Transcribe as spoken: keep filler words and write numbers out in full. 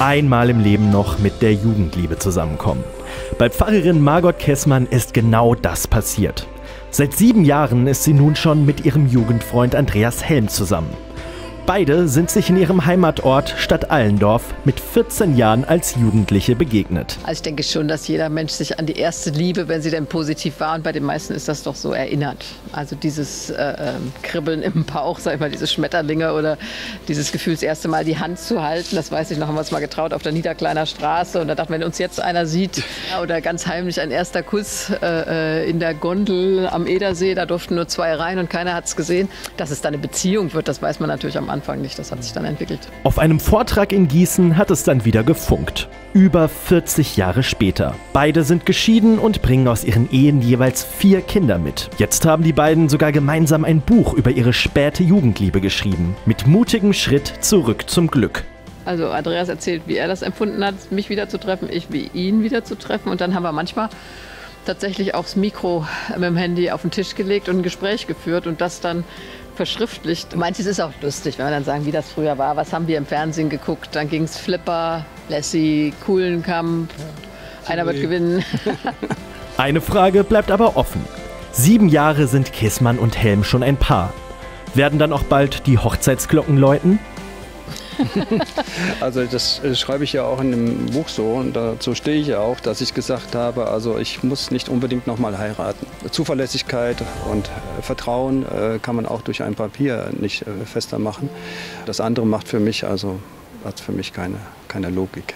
einmal im Leben noch mit der Jugendliebe zusammenkommen. Bei Pfarrerin Margot Käßmann ist genau das passiert. Seit sieben Jahren ist sie nun schon mit ihrem Jugendfreund Andreas Helm zusammen. Beide sind sich in ihrem Heimatort Stadt Allendorf mit vierzehn Jahren als Jugendliche begegnet. Also ich denke schon, dass jeder Mensch sich an die erste Liebe, wenn sie denn positiv war, und bei den meisten ist das doch so, erinnert. Also dieses äh, Kribbeln im Bauch, sag ich mal, diese Schmetterlinge oder dieses Gefühl, das erste Mal die Hand zu halten. Das weiß ich noch, haben wir uns mal getraut auf der Niederkleiner Straße. Und da dachte man, wenn uns jetzt einer sieht, oder ganz heimlich ein erster Kuss äh, in der Gondel am Edersee, da durften nur zwei rein und keiner hat es gesehen. Dass es dann eine Beziehung wird, das weiß man natürlich am Anfang. Anfang nicht, das hat sich dann entwickelt. Auf einem Vortrag in Gießen hat es dann wieder gefunkt. Über vierzig Jahre später. Beide sind geschieden und bringen aus ihren Ehen jeweils vier Kinder mit. Jetzt haben die beiden sogar gemeinsam ein Buch über ihre späte Jugendliebe geschrieben. Mit mutigem Schritt zurück zum Glück. Also Andreas erzählt, wie er das empfunden hat, mich wiederzutreffen, ich wie ihn wiederzutreffen. Und dann haben wir manchmal tatsächlich auch das Mikro mit dem Handy auf den Tisch gelegt und ein Gespräch geführt und das dann verschriftlicht. Manches ist auch lustig, wenn wir dann sagen, wie das früher war, was haben wir im Fernsehen geguckt, dann ging es Flipper, Lassie, Kuhlenkamp, ja, einer wird gewinnen. Eine Frage bleibt aber offen. Sieben Jahre sind Käßmann und Helm schon ein Paar. Werden dann auch bald die Hochzeitsglocken läuten? Also das schreibe ich ja auch in dem Buch so und dazu stehe ich ja auch, dass ich gesagt habe, also ich muss nicht unbedingt nochmal heiraten. Zuverlässigkeit und Vertrauen kann man auch durch ein Papier nicht fester machen. Das andere macht für mich, also hat für mich keine, keine Logik.